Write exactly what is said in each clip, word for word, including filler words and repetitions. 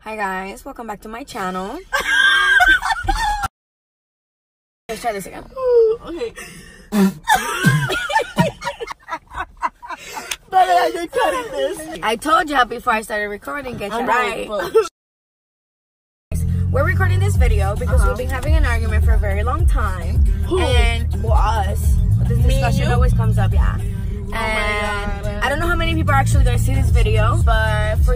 Hi guys, welcome back to my channel. Let's try this again. Ooh, okay. But you're cutting this. I told y'all before I started recording, get you right. But... We're recording this video because uh-huh. we've been having an argument for a very long time. Who? And well, us. This Me discussion you? always comes up, yeah. Oh and my God. I don't know how many people are actually going to see this video, but for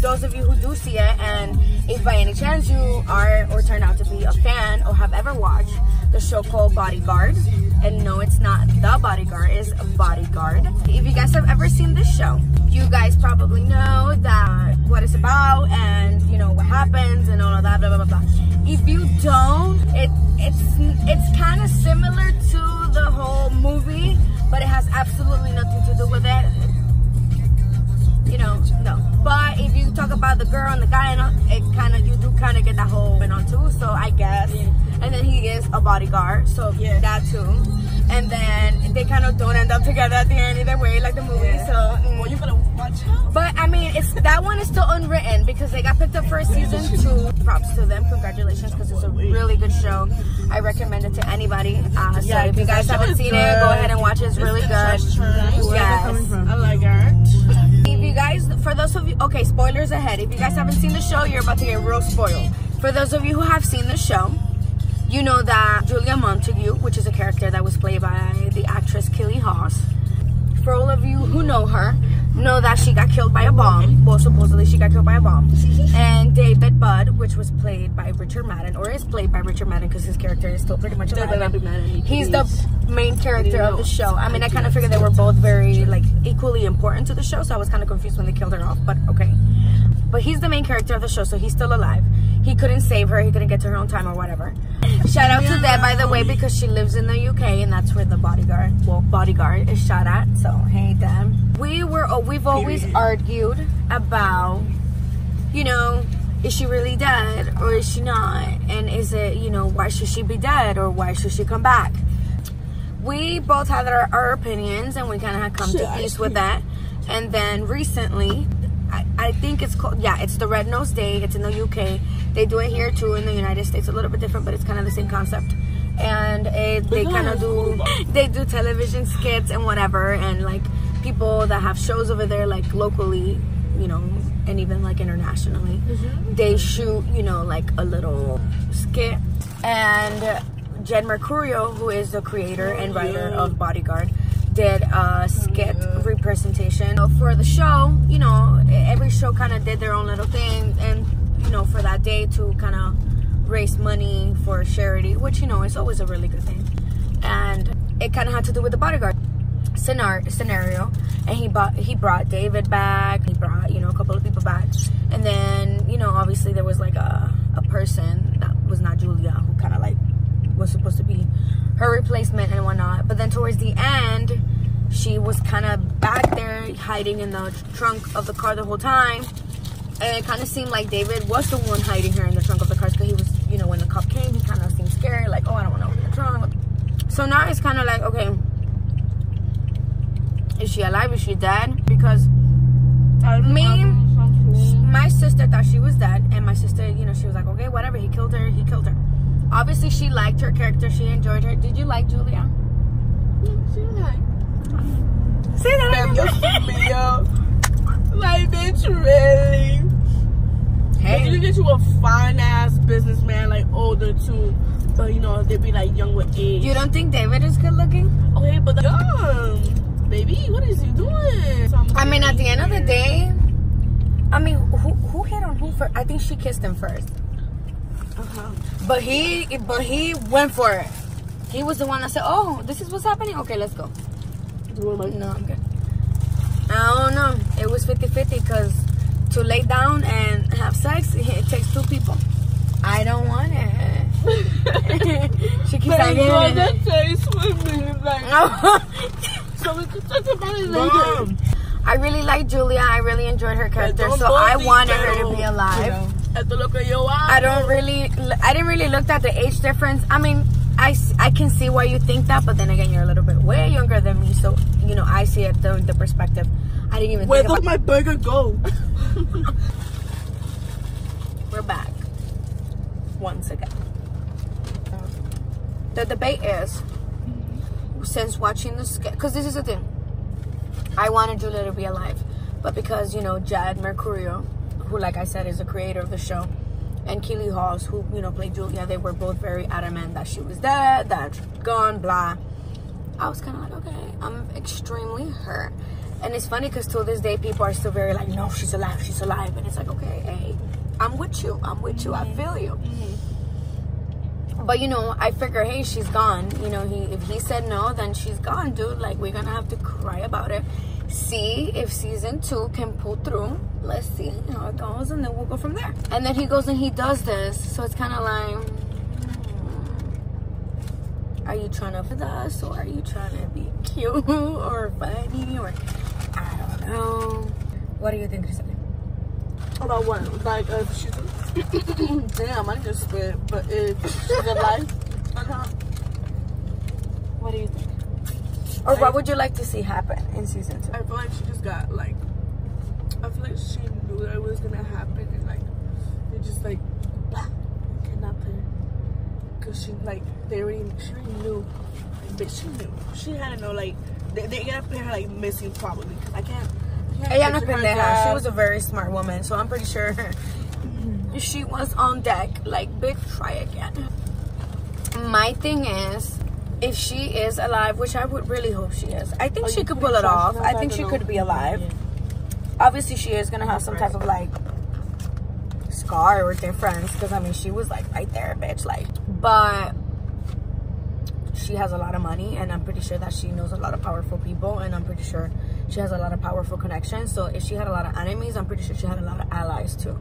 those of you who do see it, and if by any chance you are or turn out to be a fan or have ever watched the show called Bodyguard, and no, it's not The Bodyguard, it's Bodyguard. If you guys have ever seen this show, you guys probably know that what it's about and you know what happens and all of that, blah blah blah, blah. If you don't, it it's it's kind of similar to the whole movie, but it has absolutely nothing to do with it. You know, no. But if you talk about the girl and the guy, and it kind of you do kind of get that whole went on too. So I guess. Yeah. And then he is a bodyguard, so yeah. that too. And then they kind of don't end up together at the end either way, like the movie. Yeah. So mm. well, you gotta watch out. But I mean, it's that one is still unwritten because they got picked up for a season two. Props to them, congratulations, because it's a really good show. I recommend it to anybody. Uh, so yeah, if you guys haven't seen good. it, go ahead and watch it. It's, it's really good. Yes. I like it. If you guys, for those of you, okay, spoilers ahead. If you guys haven't seen the show, you're about to get real spoiled. For those of you who have seen the show, you know that Julia Montague, which is a character that was played by the actress Keeley Hawes, for all of you who know her, know that she got killed by a bomb. Well, supposedly she got killed by a bomb. And David Budd, which was played by Richard Madden, or is played by Richard Madden because his character is still pretty much alive. He's the main character of the show. I mean, I kind of figured they were both very, like, equally important to the show, so I was kind of confused when they killed her off, but okay. But he's the main character of the show, so he's still alive. He couldn't save her, he couldn't get to her on time or whatever. Shout out to that, by the way, because she lives in the U K and that's where the bodyguard, well, bodyguard is shot at, so hey, damn. We were, oh, we've always argued about, you know, is she really dead or is she not? And is it, you know, why should she be dead or why should she come back? We both had our, our opinions and we kind of had come to peace with that. And then recently, I, I think it's called, yeah, it's the Red Nose Day. It's in the U K. They do it here too in the United States. A little bit different, but it's kind of the same concept. And it, they kind of do, they do television skits and whatever. And like people that have shows over there, like locally, you know, and even like internationally, mm-hmm. they shoot, you know, like a little skit. And Jed Mercurio, who is the creator and writer of Bodyguard, did a skit representation for the show. You know, every show kind of did their own little thing, and you know, for that day to kind of raise money for charity, which you know is always a really good thing. And it kind of had to do with the bodyguard scenario. And he bought, he brought David back. He brought, you know, a couple of people back. And then, you know, obviously there was like a a person that was not Julia who kind of like was supposed to be her replacement and whatnot, but then towards the end she was kind of back there hiding in the trunk of the car the whole time, and it kind of seemed like David was the one hiding her in the trunk of the car because he was, you know, when the cop came he kind of seemed scared, like, oh, I don't want to open the trunk. So now it's kind of like, okay, is she alive, is she dead? Because me, my sister thought she was dead, and my sister, you know, she was like, okay, whatever, he killed her, he killed her. Obviously, she liked her character. She enjoyed her. Did you like Julia? Yeah, she liked. Say that again. Like, bitch, really? Hey. Like, you get you a fine-ass businessman, like, older, too. But, you know, they be, like, young with age. You don't think David is good-looking? Okay, but the young. Baby, what is he doing? So I mean, at the end of the day, I mean, who, who hit on who first? I think she kissed him first. Uh-huh. But he, but he went for it. He was the one that said, "Oh, this is what's happening. Okay, let's go." No, I'm good. I don't know. It was fifty fifty because to lay down and have sex, it takes two people. I don't want it. She keeps on giving it. Taste with me, like, so we could talk about it later. I really liked Julia. I really enjoyed her character, so I wanted her to be alive. You know. At the look of your eyes. I don't really, I didn't really look at the age difference. I mean, I, I can see why you think that, but then again, you're a little bit way younger than me, so, you know, I see it through the perspective. I didn't even Where think about- Where did my burger go? once again. The debate is, since watching this, because this is the thing, I wanted Julia to be alive, but because, you know, Jed Mercurio, who, like I said, is the creator of the show, and Keeley Hawes, who, you know, played Julia, they were both very adamant that she was dead, that she was gone, blah. I was kind of like, okay, I'm extremely hurt. And it's funny because to this day, people are still very like, no, she's alive, she's alive. And it's like, okay, hey, I'm with you, I'm with you, I feel you. Mm-hmm. But, you know, I figure, hey, she's gone. You know, he if he said no, then she's gone, dude. Like, we're going to have to cry about it. See if season two can pull through. Let's see how it goes, and then we'll go from there. And then he goes and he does this. So it's kind of like, are you trying to with us, or are you trying to be cute or funny, or I don't know? What do you think, Christine? About what? Like, if she's damn, I just spit. But if she's alive, uh-huh. What do you think? Or like, what would you like to see happen in season two? I feel like she just got like, I feel like she knew that it was gonna happen, and like they just like cannot play. Cause she like they already she already knew, but she knew she had to know like they they gotta play her like missing probably. Cause I can't. Ella no pendeja. She was a very smart woman, so I'm pretty sure she was on deck. Like, big try again. My thing is, if she is alive, which I would really hope she is, I think oh, she could pull it off. I think she could be alive. Yeah. Obviously, she is gonna have some type of like scar or difference, because I mean, she was like right there, bitch. Like, but she has a lot of money, and I'm pretty sure that she knows a lot of powerful people, and I'm pretty sure she has a lot of powerful connections. So if she had a lot of enemies, I'm pretty sure she had a lot of allies too.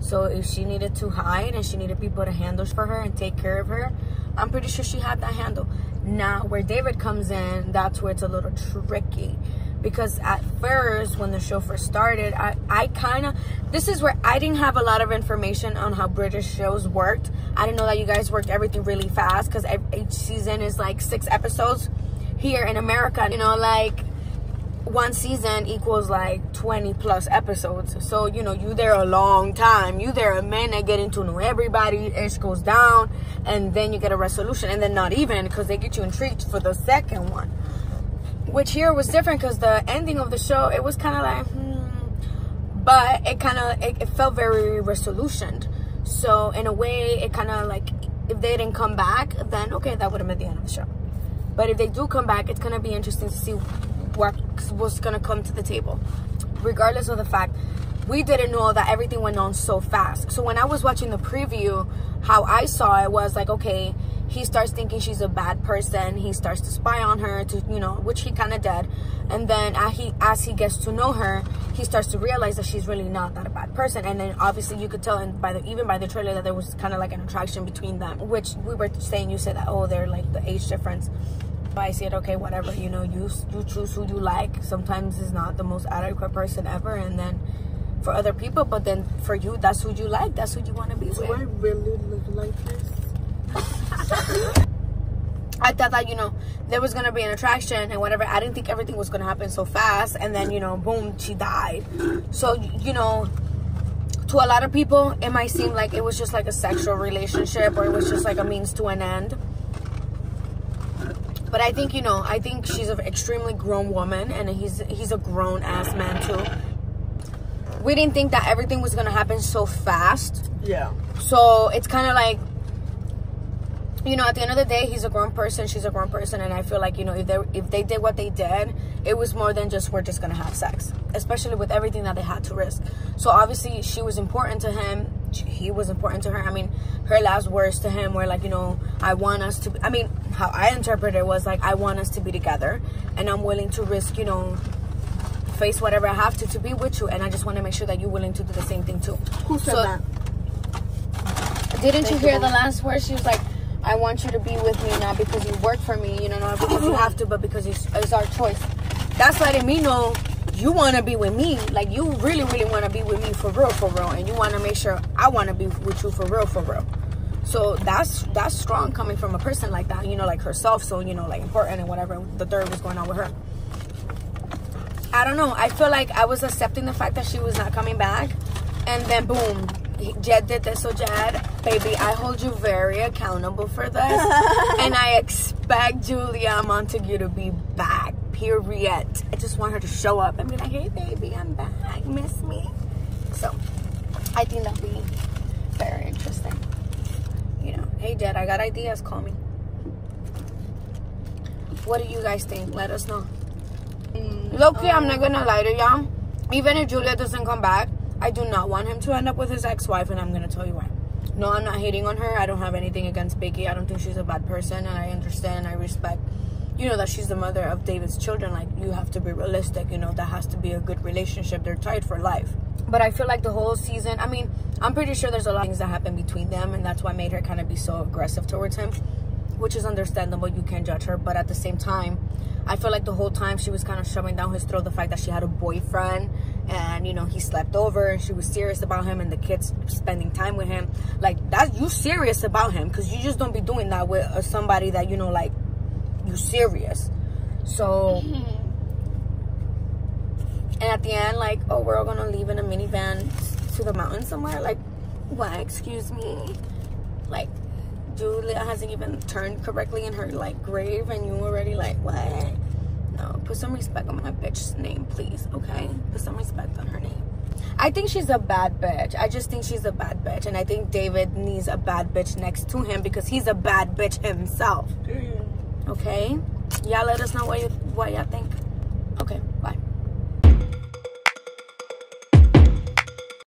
So if she needed to hide and she needed people to handle for her and take care of her, I'm pretty sure she had that handle. Now, where David comes in, that's where it's a little tricky. Because at first, when the show first started, I, I kind of... This is where I didn't have a lot of information on how British shows worked. I didn't know that you guys worked everything really fast, because each season is like six episodes here in America. You know, like, one season equals like twenty plus episodes. So, you know, you there a long time. You there a minute getting to know everybody. It goes down, and then you get a resolution. And then not even, because they get you intrigued for the second one. Which here was different, because the ending of the show, it was kind of like, hmm. But it kind of, it, it felt very resolutioned. So in a way, it kind of like, if they didn't come back, then okay, that would have been the end of the show. But if they do come back, it's going to be interesting to see what was going to come to the table. Regardless of the fact, we didn't know that everything went on so fast. So when I was watching the preview, how I saw it was like, okay, he starts thinking she's a bad person. He starts to spy on her, to you know, which he kind of did. And then as he, as he gets to know her, he starts to realize that she's really not that a bad person. And then obviously you could tell, and by the even by the trailer, that there was kind of like an attraction between them. Which we were saying, you said that, oh, they're like the age difference. But I said, okay, whatever, you know, you you choose who you like. Sometimes it's not the most adequate person ever, and then for other people, but then for you, that's who you like. That's who you want to be with. Do I really look like this? I thought that, you know, there was gonna be an attraction and whatever. I didn't think everything was gonna happen so fast, and then, you know, boom, she died. So, you know, to a lot of people, it might seem like it was just like a sexual relationship, or it was just like a means to an end. But I think, you know, I think she's an extremely grown woman, and he's he's a grown ass man too. We didn't think that everything was gonna happen so fast. Yeah. So it's kind of like, you know, at the end of the day, he's a grown person, she's a grown person, and I feel like, you know, if they if they did what they did, it was more than just we're just gonna have sex, especially with everything that they had to risk. So obviously, she was important to him, he was important to her. I mean, her last words to him were like, you know, I want us to be, I mean, how I interpret it was like, I want us to be together, and I'm willing to risk, you know, face whatever I have to to be with you, and I just want to make sure that you're willing to do the same thing too. Who said so, that? Didn't Thank you hear you. The last words? She was like, I want you to be with me, not because you work for me, you know, not because you have to, but because it's, it's our choice. That's letting me know you want to be with me. Like, you really, really want to be with me for real, for real. And you want to make sure I want to be with you for real, for real. So that's that's strong coming from a person like that, you know, like herself. So, you know, like important and whatever the third was going on with her. I don't know. I feel like I was accepting the fact that she was not coming back. And then, boom, Jed did this, so Jed, baby, I hold you very accountable for this. And I expect Julia Montague to be back, period. I just want her to show up and be like, hey, baby, I'm back. Miss me? So I think that'll be very interesting. You know, hey, Jed, I got ideas. Call me. What do you guys think? Let us know. Mm, Low-key, um, I'm not going to lie to y'all. Even if Julia doesn't come back, I do not want him to end up with his ex-wife, and I'm going to tell you why. No, I'm not hating on her. I don't have anything against Becky. I don't think she's a bad person, and I understand. I respect, you know, that she's the mother of David's children. Like, you have to be realistic, you know. That has to be a good relationship. They're tied for life. But I feel like the whole season, I mean, I'm pretty sure there's a lot of things that happened between them, and that's why made her kind of be so aggressive towards him, which is understandable. You can't judge her. But at the same time, I feel like the whole time she was kind of shoving down his throat the fact that she had a boyfriend, and, you know, he slept over, and she was serious about him, and the kids spending time with him. Like, that, you serious about him, because you just don't be doing that with uh, somebody that, you know, like, you serious. So, and at the end, like, oh, we're all going to leave in a minivan to the mountain somewhere. Like, what? Excuse me? Like, Julia hasn't even turned correctly in her, like, grave, and you already like, what? No, put some respect on my bitch's name, please, okay? Put some respect on her name. I think she's a bad bitch. I just think she's a bad bitch, and I think David needs a bad bitch next to him because he's a bad bitch himself. Okay? Y'all let us know what you, what y'all think.